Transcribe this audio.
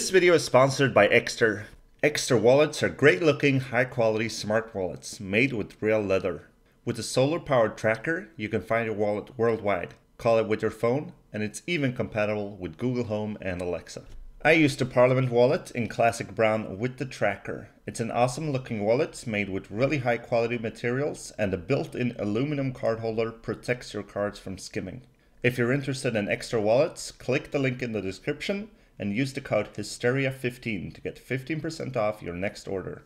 This video is sponsored by Ekster. Ekster wallets are great-looking, high-quality smart wallets made with real leather. With a solar-powered tracker, you can find your wallet worldwide, call it with your phone, and it's even compatible with Google Home and Alexa. I used the Parliament wallet in classic brown with the tracker. It's an awesome-looking wallet made with really high-quality materials, and a built-in aluminum card holder protects your cards from skimming. If you're interested in Ekster wallets, click the link in the description and use the code HYSTERIA15 to get 15% off your next order.